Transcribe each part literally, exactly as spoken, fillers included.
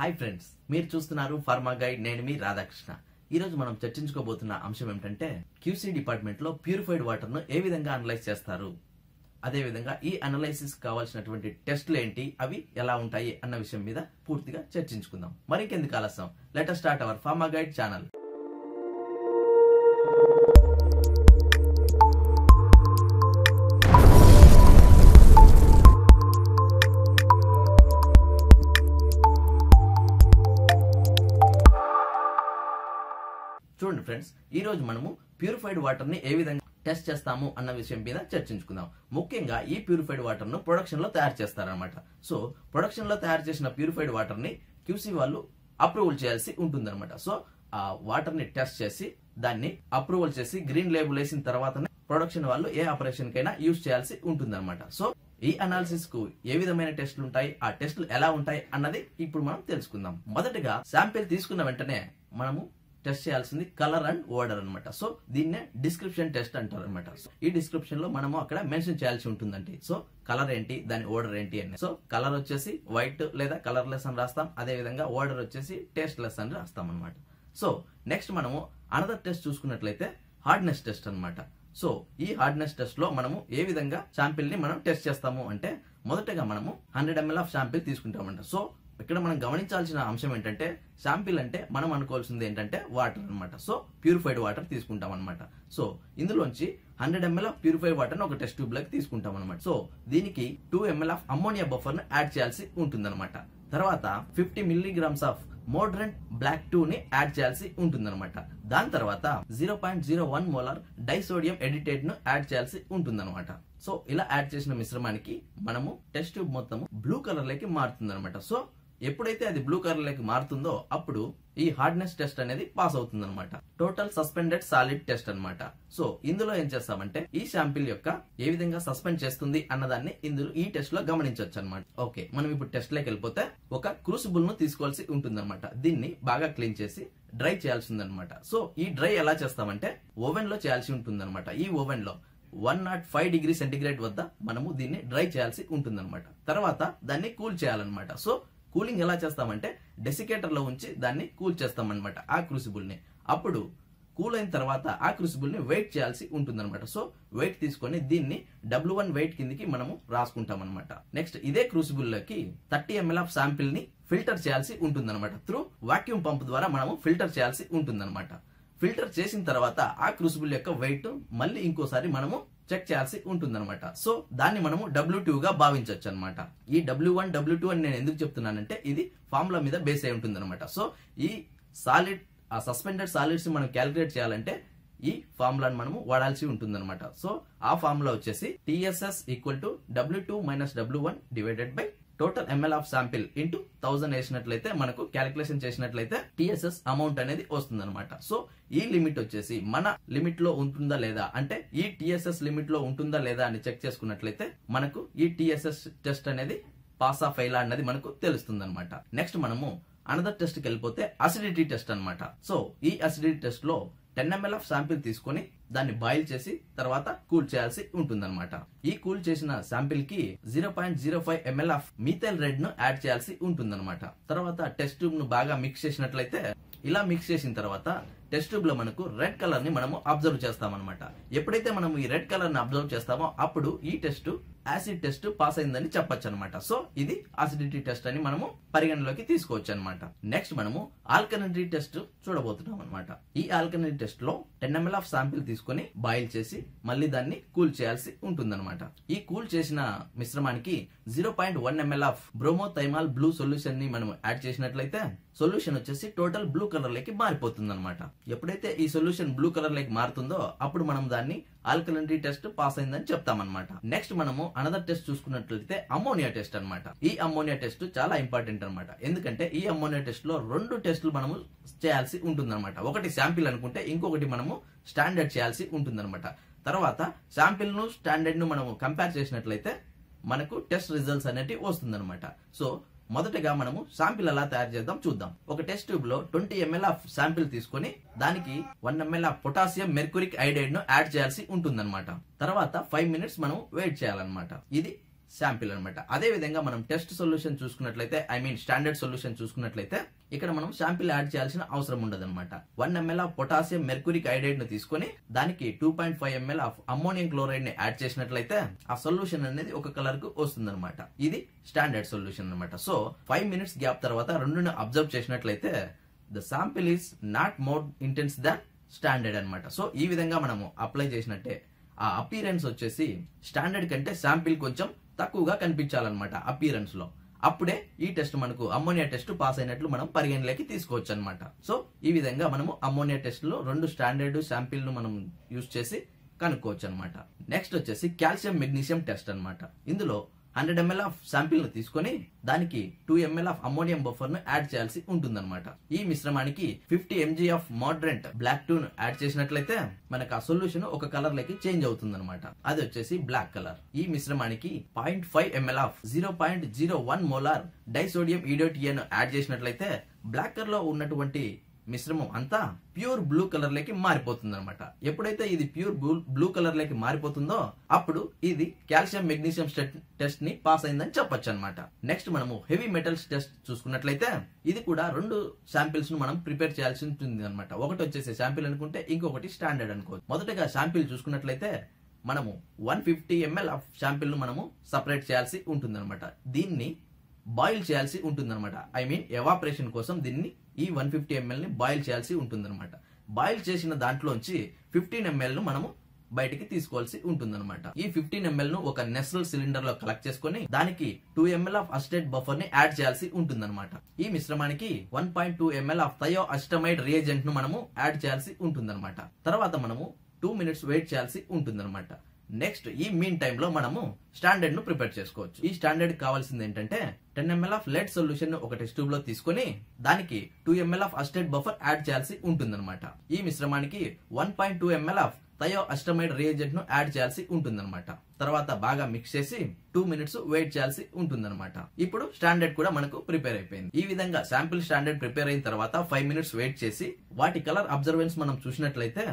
Hi friends, మీరు చూస్తున్నారు pharma guide. నేను మీ రాధాకృష్ణ. ఈ రోజు మనం చర్చించుకోబోతున్న అంశం ఏమిటంటే క్యూసీ డిపార్ట్మెంట్ లో ప్యూరిఫైడ్ వాటర్ ను ఏ విధంగా అనలైజ్ చేస్తారు, అదే విధంగా ఈ అనలైసిస్ కావాల్సినటువంటి టెస్టులు ఏంటి, అవి ఎలా ఉంటాయి అన్న విషయం మీద పూర్తిగా చర్చించుకుందాం. మరికెందుకు ఆలస్యం, let us start our pharma guide channel. చూడండి ఫ్రెండ్స్, ఈ రోజు మనము ప్యూరిఫైడ్ వాటర్ ని ఏ విధంగా టెస్ట్ చేస్తాము అన్న విషయం మీద చర్చించుకుందాం. ముఖ్యంగా ఈ ప్యూరిఫైడ్ వాటర్ ను ప్రొడక్షన్ లో తయారు చేస్తారనమాట. సో ప్రొడక్షన్ లో తయారు చేసిన ప్యూరిఫైడ్ వాటర్ ని క్యూసీ వాళ్ళు అప్రూవల్ చేయాల్సి ఉంటుంది అనమాట. సో ఆ వాటర్ ని టెస్ట్ చేసి దాన్ని అప్రూవల్ చేసి గ్రీన్ లేబుల్ వేసిన తర్వాత ప్రొడక్షన్ వాళ్ళు ఏ ఆపరేషన్ కైనా యూజ్ చేయాల్సి ఉంటుంది అనమాట. సో ఈ అనాలిసిస్ కు ఏ విధమైన టెస్టులు ఉంటాయి, ఆ టెస్టులు ఎలా ఉంటాయి అన్నది ఇప్పుడు మనం తెలుసుకుందాం. మొదటగా శాంపిల్ తీసుకున్న వెంటనే మనము టెస్ట్ చేయాల్సింది కలర్ అండ్ ఓడర్ అనమాట. సో దీన్నే డిస్క్రిప్షన్ టెస్ట్ అంటారు అనమాట. ఈ డిస్క్రిప్షన్ లో మనము అక్కడ మెన్షన్ చేయాల్సి ఉంటుందండి. సో కలర్ ఏంటి, దాని ఓడర్ ఏంటి అని. సో కలర్ వచ్చేసి వైట్ లేదా కలర్ లెస్ అని రాస్తాం, అదే విధంగా ఓడర్ వచ్చేసి టేస్ట్ లెస్ అని రాస్తాం అనమాట. సో నెక్స్ట్ మనము అనదర్ టెస్ట్ చూసుకున్నట్లయితే హార్డ్నెస్ టెస్ట్ అనమాట. సో ఈ హార్డ్నెస్ టెస్ట్ లో మనము ఏ విధంగా శాంపిల్ ని మనం టెస్ట్ చేస్తాము అంటే మొదటగా మనము హండ్రెడ్ ఎంఎల్ ఆఫ్ శాంపిల్ తీసుకుంటామంట. సో ఇక్కడ మనం గమనించాల్సిన అంశం ఏంటంటే శాంపిల్ అంటే మనం అనుకోవాల్సింది ఏంటంటే వాటర్ అనమాట. సో ప్యూరిఫైడ్ వాటర్ తీసుకుంటాం అనమాట. సో ఇందులోంచి hundred ML of purified water ని ఒక టెస్ట్ ట్యూబ్ లోకి తీసుకుంటాం అనమాట. సో దీనికి two ML of ammonia buffer ను యాడ్ చేయాల్సి ఉంటుంది అనమాట. తర్వాత fifty milligrams of mordant black two ని యాడ్ చేయాల్సి ఉంటుంది అనమాట. దాని తర్వాత zero point zero one molar disodium edetate ను యాడ్ చేయాల్సి ఉంటుంది అనమాట. సో ఇలా యాడ్ చేసిన మిశ్రమానికి మనము టెస్ట్ ట్యూబ్ మొత్తం బ్లూ కలర్ లోకి మారుతుంది అనమాట. సో ఎప్పుడైతే అది బ్లూ కలర్ లోకి మారుతుందో అప్పుడు ఈ హార్డ్నెస్ టెస్ట్ అనేది పాస్ అవుతుంది అనమాట. టోటల్ సస్పెండెడ్ సాలిడ్ టెస్ట్ అనమాట. సో ఇందులో ఏం చేస్తామంటే ఈ శాంపిల్ యొక్క ఏ విధంగా సస్పెండ్ చేస్తుంది అన్నదాన్ని ఇందులో ఈ టెస్ట్ లో గమనించవచ్చు అనమాట. ఓకే, మనం ఇప్పుడు టెస్ట్ లోకి వెళ్ళిపోతే ఒక క్రూసిబుల్ ను తీసుకోవాల్సి ఉంటుంది అనమాట. దీన్ని బాగా క్లీన్ చేసి డ్రై చేయాల్సింది అనమాట. సో ఈ డ్రై ఎలా చేస్తామంటే ఓవెన్ లో చేయాల్సి ఉంటుంది అనమాట. ఈ ఓవెన్ లో one nought five degree centigrade వద్ద మనము దీన్ని డ్రై చేయాల్సి ఉంటుంది అనమాట. తర్వాత దాన్ని కూల్ చేయాలన్నమాట. సో కూలింగ్ ఎలా చేస్తామంటే డెసికేటర్ లో ఉంచి దాన్ని కూల్ చేస్తాం అనమాట, ఆ క్రూసిబుల్ ని. అప్పుడు కూల్ అయిన తర్వాత ఆ క్రూసిబుల్ ని వెయిట్ చేయాల్సి ఉంటుంది అనమాట. సో వెయిట్ తీసుకొని దీన్ని డబ్ల్యూ వన్ వెయిట్ కిందికి మనము రాసుకుంటాం అనమాట. నెక్స్ట్ ఇదే క్రూసిబుల్ లోకి థర్టీ ఎంఎల్ ఆఫ్ శాంపిల్ ని ఫిల్టర్ చేయాల్సి ఉంటుంది అనమాట. త్రూ వాక్యూమ్ పంప్ ద్వారా మనము ఫిల్టర్ చేయాల్సి ఉంటుంది అనమాట. ఫిల్టర్ చేసిన తర్వాత ఆ క్రూసిబుల్ యొక్క వెయిట్ మళ్ళీ ఇంకోసారి మనము చెక్ చేయాల్సి ఉంటుందన్నమాట. సో దాన్ని మనము డబ్ల్యూ టూ గా భావించవచ్చు అనమాట. ఈ డబ్ల్యూ వన్ డబ్ల్యూ టూ అని నేను ఎందుకు చెప్తున్నానంటే ఇది ఫార్ములా మీద బేస్ అయి ఉంటుంది అనమాట. సో ఈ సాలిడ్ ఆ సస్పెండెడ్ సాలిడ్స్ మనం క్యాలిక్యులేట్ చేయాలంటే ఈ ఫార్ములాను మనము వాడాల్సి ఉంటుందన్నమాట. సో ఆ ఫార్ములా వచ్చేసి TSS equal to W two minus W one divided by total ml of sample into thousand వేసినట్లయితే మనకు క్యాలిక్యులేషన్ చేసినట్లయితే టిఎస్ఎస్ అమౌంట్ అనేది వస్తుంది అనమాట. సో ఈ లిమిట్ వచ్చేసి మన లిమిట్ లో ఉంటుందా లేదా అంటే ఈ టిఎస్ఎస్ లిమిట్ లో ఉంటుందా లేదా అని చెక్ చేసుకున్నట్లయితే మనకు ఈ టిఎస్ఎస్ టెస్ట్ అనేది పాస్ ఆఫ్ ఫెయిల్ అనేది మనకు తెలుస్తుంది అనమాట. నెక్స్ట్ మనము అనదర్ టెస్ట్ కి వెళ్ళిపోతే అసిడిటీ టెస్ట్ అనమాట. సో ఈ అసిడిటీ టెస్ట్ లో టెన్ ఎంఎల్ ఆఫ్ శాంపిల్ తీసుకుని దాన్ని బాయిల్ చేసి తర్వాత కూల్ చేయాల్సి ఉంటుందన్నమాట. ఈ కూల్ చేసిన శాంపిల్ కి zero point zero five ml of methyl red ను యాడ్ చేయాల్సి ఉంటుందన్నమాట. తర్వాత టెస్ట్ ట్యూబ్ ను బాగా మిక్స్ చేసినట్లయితే ఇలా మిక్స్ చేసిన తర్వాత టెస్ట్ ట్యూబ్ లో మనకు రెడ్ కలర్ ని మనము అబ్జర్వ్ చేస్తామన్నమాట. ఎప్పుడైతే మనం ఈ రెడ్ కలర్ ని అబ్జర్వ్ చేస్తామో అప్పుడు ఈ టెస్ట్ యాసిడ్ టెస్ట్ పాస్ అయిందని చెప్పొచ్చు అనమాట. సో ఇది అసిడిటీ టెస్ట్ అని మనము పరిగణలోకి తీసుకోవచ్చు అనమాట. నెక్స్ట్ మనము ఆల్కలినిటీ టెస్ట్ చూడబోతున్నాం అనమాట. ఈ ఆల్కలినిటీ టెస్ట్ లో టెన్ ఎంఎల్ ఆఫ్ శాంపిల్ తీసుకుని బాయిల్ చేసి మళ్ళీ దాన్ని కూల్ చేయాల్సి ఉంటుందన్నమాట. ఈ కూల్ చేసిన మిశ్రమానికి zero point one ML of bromothymol blue solution ని మనం యాడ్ చేసినట్లయితే సొల్యూషన్ వచ్చేసి టోటల్ బ్లూ కలర్ లోకి మారిపోతుంది అనమాట. ఎప్పుడైతే ఈ సొల్యూషన్ బ్లూ కలర్ లోకి మారుతుందో అప్పుడు మనం దాన్ని ఆల్కలినిటీ టెస్ట్ పాస్ అయిందని చెప్తామన్నమాట. నెక్స్ట్ మనము అనదర్ టెస్ట్ చూసుకున్నట్లయితే అమ్మోనియా టెస్ట్ అనమాట. ఈ అమ్మోనియా టెస్ట్ చాలా ఇంపార్టెంట్ అనమాట. ఎందుకంటే ఈ అమ్మోనియా టెస్ట్ లో రెండు టెస్టులు మనము చేయాల్సి ఉంటుందన్నమాట. ఒకటి శాంపిల్ అనుకుంటే ఇంకొకటి మనము స్టాండర్డ్ చేయాల్సి ఉంటుందన్నమాట. తర్వాత శాంపిల్ ను స్టాండర్డ్ ను మనము కంపేర్ చేసినట్లయితే మనకు టెస్ట్ రిజల్ట్స్ అనేటివి వస్తుందన్నమాట. సో మొదటగా మనము శాంపిల్ ఎలా తయారు చేద్దాం చూద్దాం. ఒక టెస్ట్ ట్యూబ్ లో ట్వంటీ ఎంఎల్ ఆఫ్ శాంపిల్ తీసుకుని దానికి one ML of potassium mercuric iodide ను యాడ్ చేయాల్సి ఉంటుందన్నమాట. తర్వాత ఫైవ్ మినిట్స్ మనం వెయిట్ చేయాలన్నమాట. ఇది శాంపిల్ అనమాట. అదే విధంగా మనం టెస్ట్ సొల్యూషన్ చూసుకున్నట్లయితే ఐ మీన్ స్టాండర్డ్ సొల్యూషన్ చూసుకున్నట్లయితే ఇక్కడ మనం శాంపిల్ యాడ్ చేయాల్సిన అవసరం ఉండదు అనమాట. One ML of potassium mercuric iodide ను తీసుకుని దానికి two point five ml of ammonium chloride ని యాడ్ చేసినట్లయితే ఆ సొల్యూషన్ అనేది ఒక కలర్ కు వస్తుంది అనమాట. ఇది స్టాండర్డ్ సొల్యూషన్ అనమాట. సో ఫైవ్ మినిట్స్ గ్యాప్ తర్వాత రెండును అబ్జర్వ్ చేసినట్లయితే the sample is not more intense than standard అనమాట. సో ఈ విధంగా మనము అప్లై చేసినట్టే ఆ అపీరెన్స్ వచ్చేసి స్టాండర్డ్ కంటే శాంపిల్ కొంచెం తక్కువగా కనిపించాలన్నమాట అపీరెన్స్ లో. అప్పుడే ఈ టెస్ట్ మనకు అమ్మోనియా టెస్ట్ పాస్ అయినట్లు మనం పరిగణలోకి తీసుకోవచ్చు అనమాట. సో ఈ విధంగా మనము అమ్మోనియా టెస్ట్ లో రెండు స్టాండర్డ్ శాంపిల్ ను మనం యూజ్ చేసి కనుక్కోవచ్చు అనమాట. నెక్స్ట్ వచ్చేసి కాల్షియం మెగ్నీషియం టెస్ట్ అనమాట. ఇందులో హండ్రెడ్ ఎంఎల్ ఆఫ్ శాంపిల్ ను తీసుకుని దానికి two ML of ammonium buffer ను యాడ్ చేయాల్సి ఉంటుందన్నమాట. ఈ మిశ్రమానికి fifty mg of mordant black two ను యాడ్ చేసినట్లయితే మనకు ఆ సొల్యూషన్ ఒక కలర్ లకి చేంజ్ అవుతుందన్నమాట. అది వచ్చేసి బ్లాక్ కలర్. ఈ మిశ్రమానికి point five ml of zero point zero one molar disodium edetate ను యాడ్ చేసినట్లయితే బ్లాక్ కలర్ లో ఉన్నటువంటి మిశ్రమం అంతా ప్యూర్ బ్లూ కలర్ లోకి మారిపోతుంది అనమాట. ఎప్పుడైతే ఇది ప్యూర్ బ్లూ కలర్ లోకి మారిపోతుందో అప్పుడు ఇది కాల్షియం మెగ్నీషియం టెస్ట్ ని పాస్ అయిందని చెప్పొచ్చు అనమాట. నెక్స్ట్ మనము హెవీ మెటల్స్ టెస్ట్ చూసుకున్నట్లయితే ఇది కూడా రెండు శాంపిల్స్ ను మనం ప్రిపేర్ చేయాల్సి ఉంటుంది అనమాట. ఒకటి వచ్చేసి శాంపిల్ అనుకుంటే ఇంకొకటి స్టాండర్డ్ అనుకోవచ్చు. మొదటగా శాంపిల్ చూసుకున్నట్లయితే మనము one fifty ml of sample ను మనము సపరేట్ చేయాల్సి ఉంటుంది అనమాట. దీన్ని బాయిల్ చేయాల్సి ఉంటుంది అనమాట. ఐ మీన్ ఎవాపరేషన్ కోసం దీన్ని ఈ వన్ ఫిఫ్టీ ఎంఎల్ ని బాయిల్ చేయాల్సి ఉంటుందన్నమాట. బాయిల్ చేసిన దాంట్లోంచి ఫిఫ్టీన్ ఎంఎల్ ను మనము బయటికి తీసుకోవాల్సి ఉంటుందన్నమాట. ఈ ఫిఫ్టీన్ ఎంఎల్ ను ఒక నెస్టల్ సిలిండర్ లో కలెక్ట్ చేసుకుని దానికి two ML of acetate buffer ని యాడ్ చేయాల్సి ఉంటుందన్నమాట. ఈ మిశ్రమానికి one point two ML of thioacetamide reagent ను మనము యాడ్ చేయాల్సి ఉంటుందన్నమాట. తర్వాత మనము టూ మినిట్స్ వెయిట్ చేయాల్సి ఉంటుందన్నమాట. నెక్స్ట్ ఈ మీన్ టైమ్ లో మనము స్టాండర్డ్ ను ప్రిపేర్ చేసుకోవచ్చు. ఈ స్టాండర్డ్ కావాల్సింది ఏంటంటే ten ML of lead solution ను ఒక టెస్ట్ ట్యూబ్ లో తీసుకుని దానికి two ML of acetate buffer add చేయాల్సి ఉంటుందన్నమాట. ఈ మిశ్రమానికి one point two ML of thioacetamide reagent ను యాడ్ చేయాల్సి ఉంటుందన్నమాట. తర్వాత బాగా మిక్స్ చేసి టూ మినిట్స్ వెయిట్ చేయాల్సి ఉంటుందన్నమాట. ఇప్పుడు స్టాండర్డ్ కూడా మనకు ప్రిపేర్ అయిపోయింది. ఈ విధంగా శాంపిల్ స్టాండర్డ్ ప్రిపేర్ అయిన తర్వాత ఫైవ్ మినిట్స్ వెయిట్ చేసి వాటి కలర్ అబ్జర్వెన్స్ మనం చూసినట్లయితే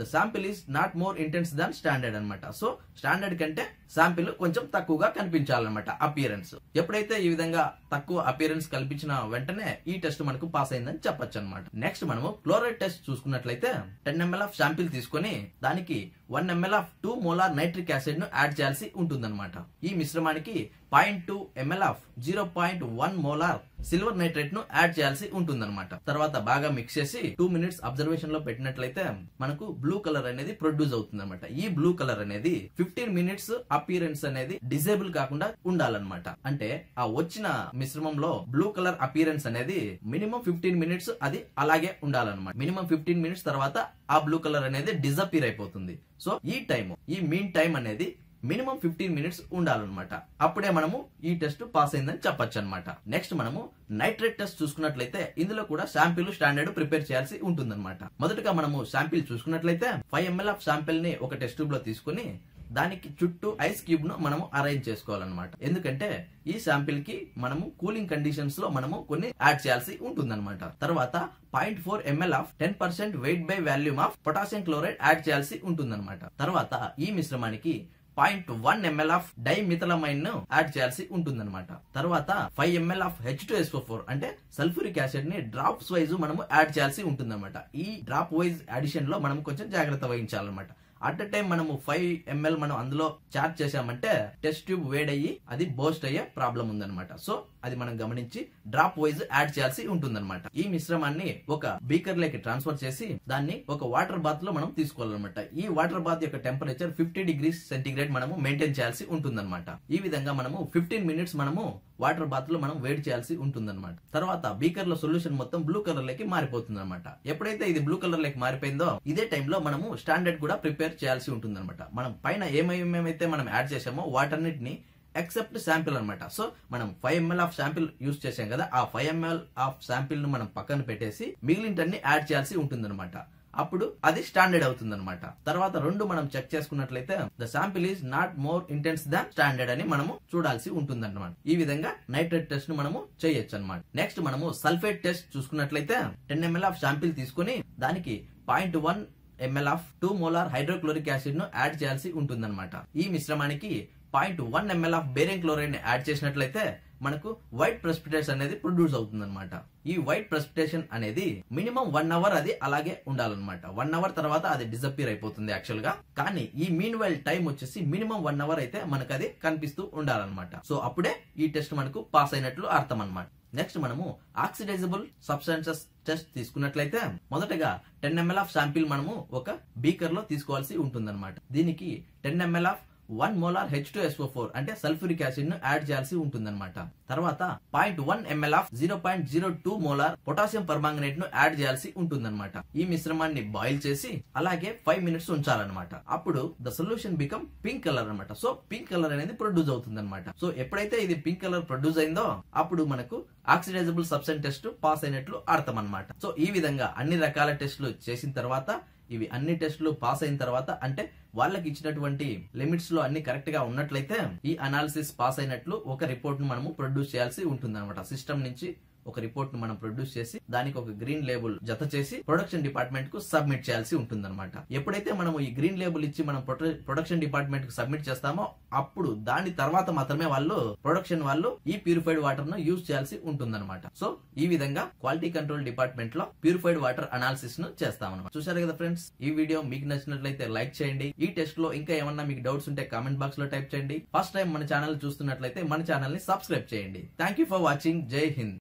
the sample is not more intense than standard అనమాట. సో స్టాండర్డ్ కంటే శాంపిల్ కొంచెం తక్కువగా కనిపించాలన్నమాట అపియరెన్స్. ఎప్పుడైతే ఈ విధంగా తక్కువ అపియరెన్స్ కల్పించిన వెంటనే ఈ టెస్ట్ మనకు పాస్ అయిందని చెప్పొచ్చు అనమాట. నెక్స్ట్ మనము క్లోరైడ్ టెస్ట్ చూసుకున్నట్లయితే టెన్ ఎంఎల్ ఆఫ్ శాంపిల్ తీసుకుని దానికి one ML of two molar nitric acid ను యాడ్ చేయాల్సి ఉంటుందన్నమాట. ఈ మిశ్రమానికి point two ML of zero point one molar silver nitrate ను యాడ్ చేయాల్సి ఉంటుందన్నమాట. తర్వాత బాగా మిక్స్ చేసి టూ మినిట్స్ అబ్జర్వేషన్ లో పెట్టినట్లయితే మనకు బ్లూ కలర్ అనేది ప్రొడ్యూస్ అవుతుంది అనమాట. ఈ బ్లూ కలర్ అనేది ఫిఫ్టీన్ మినిట్స్ అపీరెన్స్ అనేది డిజేబుల్ కాకుండా ఉండాలన్నమాట. అంటే ఆ వచ్చిన మిశ్రమంలో బ్లూ కలర్ అపీరెన్స్ అనేది మినిమం ఫిఫ్టీన్ మినిట్స్ అది అలాగే ఉండాలన్నమాట. మినిమం ఫిఫ్టీన్ మినిట్స్ తర్వాత ఆ బ్లూ కలర్ అనేది డిజపీర్ అయిపోతుంది. సో ఈ టైం ఈ మీన్ టైం అనేది మినిమం ఫిఫ్టీన్ మినిట్స్ ఉండాలన్నమాట. అప్పుడే మనము ఈ టెస్ట్ పాస్ అయిందని చెప్పొచ్చు అనమాట. నెక్స్ట్ మనము నైట్రేట్ టెస్ట్ చూసుకున్నట్లయితే ఇందులో కూడా శాంపిల్ స్టాండర్డ్ ప్రిపేర్ చేయాల్సి ఉంటుందన్నమాట. మొదటగా మనము శాంపిల్ చూసుకున్నట్లయితే ఫైవ్ ఎంఎల్ ఆఫ్ శాంపిల్ ని ఒక టెస్ట్ ట్యూబ్ లో తీసుకుని దానికి చుట్టూ ఐస్ క్యూబ్ ను మనము అరేంజ్ చేసుకోవాలన్నమాట. ఎందుకంటే ఈ శాంపిల్ కి మనము కూలింగ్ కండిషన్స్ లో మనము కొన్ని యాడ్ చేయాల్సి ఉంటుందన్నమాట. తర్వాత point four ml of ten percent weight by volume of potassium chloride add చేయాల్సి ఉంటుందన్నమాట. తర్వాత ఈ మిశ్రమానికి point one ML of dimethylamine ను యాడ్ చేయాల్సి ఉంటుందన్నమాట. తర్వాత five ml of H two S O four అంటే సల్ఫ్యూరిక్ యాసిడ్ ని డ్రాప్స్ వైజ్ మనము యాడ్ చేయాల్సి ఉంటుందన్నమాట. ఈ డ్రాప్ వైజ్ అడిషన్ లో మనం కొంచెం జాగ్రత్త వహించాలన్నమాట. అట్ అ టైం మనము ఫైవ్ ఎంఎల్ మనం అందులో చార్జ్ చేసామంటే టెస్ట్ ట్యూబ్ వేడయ్యి అది బోస్ట్ అయ్యే ప్రాబ్లం ఉందన్నమాట. సో అది మనం గమనించి డ్రాప్ వైజ్ యాడ్ చేయాల్సి ఉంటుందన్నమాట. ఈ మిశ్రమాన్ని ఒక బీకర్ లోకి ట్రాన్స్ఫర్ చేసి దాన్ని ఒక వాటర్ బాత్ లో మనం తీసుకోవాలన్నమాట. ఈ వాటర్ బాత్ యొక్క టెంపరేచర్ ఫిఫ్టీ డిగ్రీ సెంటీగ్రేడ్ మనము మెయింటైన్ చేయాల్సి ఉంటుందన్నమాట. ఈ విధంగా మనము ఫిఫ్టీన్ మినిట్స్ మనము వాటర్ బాత్ లో మనం వేడి చేయాల్సి ఉంటుందన్నమాట. తర్వాత బీకర్ లో సొల్యూషన్ మొత్తం బ్లూ కలర్ లోకి మారిపోతుందన్నమాట. ఎప్పుడైతే ఇది బ్లూ కలర్ లోకి మారిపోయిందో ఇదే టైంలో మనము స్టాండర్డ్ కూడా ప్రిపేర్ చేయాల్సి ఉంటుందన్నమాట. మనం పైన ఏమేమైతే మనం యాడ్ చేసామో వాటన్నిటిని ఎక్సెప్ట్ శాంపిల్ అనమాట. సో మనం five ml of sample use చేసాం కదా, ఆ ఫైవ్ ఎంఎల్ ఆఫ్ శాంపిల్ ను మనం పక్కన పెట్టేసి మిగిలినన్ని యాడ్ చేయాల్సి ఉంటుందన్నమాట. అప్పుడు అది స్టాండర్డ్ అవుతుందన్నమాట. తర్వాత రెండు మనం చెక్ చేసుకున్నట్లయితే the sample is not more intense than standard అని మనము చూడాల్సి ఉంటుందన్నమాట. ఈ విధంగా నైట్రేట్ టెస్ట్ ను మనము చేయొచ్చు అనమాట. నెక్స్ట్ మనము సల్ఫేట్ టెస్ట్ చూసుకున్నట్లయితే టెన్ ఎంఎల్ ఆఫ్ శాంపిల్ తీసుకుని దానికి point one ML of two molar hydrochloric acid ను యాడ్ చేయాల్సి ఉంటుందన్నమాట. ఈ మిశ్రమానికి point one ML of barium chloride ని యాడ్ చేసినట్లయితే మనకు వైట్ ప్రెసిపిటేషన్ అనేది ప్రొడ్యూస్ అవుతుంది అనమాట. ఈ వైట్ ప్రెసిపిటేషన్ అనేది మినిమం వన్ అవర్ అది అలాగే ఉండాలన్నమాట. వన్ అవర్ తర్వాత అది డిసపియర్ అయిపోతుంది యాక్చువల్ గా. కానీ ఈ మీన్ వైల్ టైం వచ్చేసి మినిమం వన్ అవర్ అయితే మనకు అది కనిపిస్తూ ఉండాలన్నమాట. సో అప్పుడే ఈ టెస్ట్ మనకు పాస్ అయినట్లు అర్థం అనమాట. నెక్స్ట్ మనము ఆక్సిడైజబుల్ సబ్స్టాన్సెస్ టెస్ట్ తీసుకున్నట్లయితే మొదటగా టెన్ ఎంఎల్ ఆఫ్ శాంపిల్ మనము ఒక బీకర్ లో తీసుకోవాల్సి ఉంటుంది అనమాట. దీనికి ten ML of one molar H two S O four అంటే సల్ఫ్యూరిక్ యాసిడ్ ను యాడ్ చేయాల్సి ఉంటుందన్నమాట. తర్వాత point one ML of zero point zero two molar potassium permanganate ను యాడ్ చేయాల్సి ఉంటుందన్నమాట. ఈ మిశ్రమాన్ని బాయిల్ చేసి అలాగే ఫైవ్ మినిట్స్ ఉంచాలన్నమాట. అప్పుడు the solution become pink colour అనమాట. సో పింక్ కలర్ అనేది ప్రొడ్యూస్ అవుతుందన్నమాట. సో ఎప్పుడైతే ఇది పింక్ కలర్ ప్రొడ్యూస్ అయిందో అప్పుడు మనకు ఆక్సిడైజబుల్ సబ్స్టెన్స్ టెస్ట్ పాస్ అయినట్లు అర్థం అనమాట. సో ఈ విధంగా అన్ని రకాల టెస్టులు చేసిన తర్వాత ఇవి అన్ని టెస్టులు పాస్ అయిన తర్వాత అంటే వాళ్ళకి ఇచ్చినటువంటి లిమిట్స్ లో అన్ని కరెక్ట్ గా ఉన్నట్లయితే ఈ అనాలిసిస్ పాస్ అయినట్లు ఒక రిపోర్ట్ ను మనము ప్రొడ్యూస్ చేయాల్సి ఉంటుంది అనమాట. సిస్టమ్ నుంచి ఒక రిపోర్ట్ ను మనం ప్రొడ్యూస్ చేసి దానికి ఒక గ్రీన్ లేబుల్ జత చేసి ప్రొడక్షన్ డిపార్ట్మెంట్ కు సబ్మిట్ చేయాల్సి ఉంటుంది అనమాట. ఎప్పుడైతే మనం ఈ గ్రీన్ లేబుల్ ఇచ్చి మనం ప్రొడక్షన్ డిపార్ట్మెంట్ కు సబ్మిట్ చేస్తామో అప్పుడు దాని తర్వాత మాత్రమే వాళ్ళు ప్రొడక్షన్ వాళ్ళు ఈ ప్యూరిఫైడ్ వాటర్ ను యూజ్ చేయాల్సి ఉంటుంది అనమాట. సో ఈ విధంగా క్వాలిటీ కంట్రోల్ డిపార్ట్మెంట్ లో ప్యూరిఫైడ్ వాటర్ అనాలిసిస్ ను చేస్తాం అనమాట. చూసారు కదా ఫ్రెండ్స్, ఈ వీడియో మీకు నచ్చినట్లయితే లైక్ చేయండి. ఈ టెస్ట్ లో ఇంకా ఏమన్నా మీకు డౌట్స్ ఉంటే కామెంట్ బాక్స్ లో టైప్ చేయండి. ఫస్ట్ టైం మన ఛానల్ చూస్తున్నట్లయితే మన ఛానల్ ని సబ్స్క్రైబ్ చేయండి. Thank you for watching. జై హింద్.